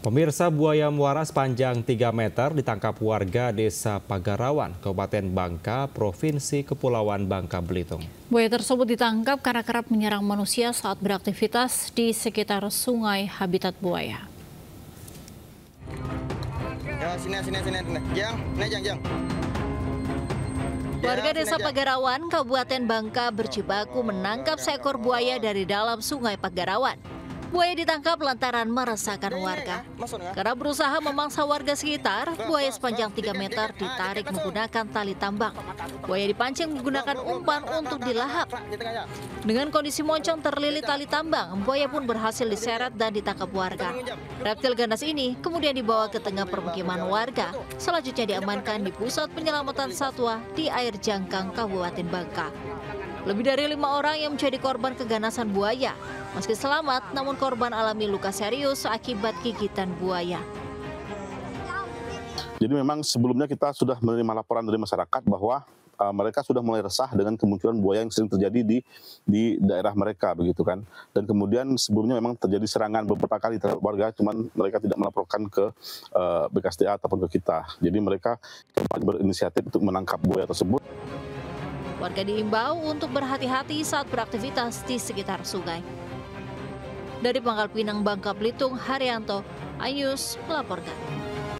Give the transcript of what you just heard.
Pemirsa, buaya muara sepanjang 3 meter ditangkap warga desa Pagarawan, Kabupaten Bangka, Provinsi Kepulauan Bangka, Belitung. Buaya tersebut ditangkap karena kerap menyerang manusia saat beraktivitas di sekitar sungai habitat buaya. Warga desa Pagarawan, Kabupaten Bangka berjibaku menangkap seekor buaya dari dalam sungai Pagarawan. Buaya ditangkap lantaran meresahkan warga. Karena berusaha memangsa warga sekitar, buaya sepanjang 3 meter ditarik menggunakan tali tambang. Buaya dipancing menggunakan umpan untuk dilahap. Dengan kondisi moncong terlilit tali tambang, buaya pun berhasil diseret dan ditangkap warga. Reptil ganas ini kemudian dibawa ke tengah permukiman warga. Selanjutnya diamankan di Pusat Penyelamatan Satwa di Air Jangkang, Kabupaten Bangka. Lebih dari 5 orang yang menjadi korban keganasan buaya. Meski selamat, namun korban alami luka serius akibat gigitan buaya. Jadi memang sebelumnya kita sudah menerima laporan dari masyarakat bahwa mereka sudah mulai resah dengan kemunculan buaya yang sering terjadi di daerah mereka, begitu kan. Dan kemudian sebelumnya memang terjadi serangan beberapa kali terhadap warga, cuman mereka tidak melaporkan ke BKSDA ataupun ke kita. Jadi mereka berinisiatif untuk menangkap buaya tersebut. Warga diimbau untuk berhati-hati saat beraktivitas di sekitar sungai. Dari Pangkal Pinang, Bangka Belitung, Haryanto Ayus melaporkan.